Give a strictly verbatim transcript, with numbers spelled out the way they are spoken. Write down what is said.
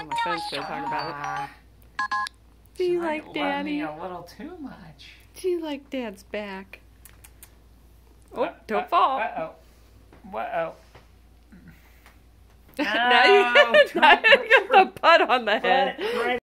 on my phone still talking about it. Do you like Daddy? A little too much. Do you like Dad's back? Oh, uh, don't uh, fall. Uh oh. Uh oh. Now you, oh, now you get the putt on the head.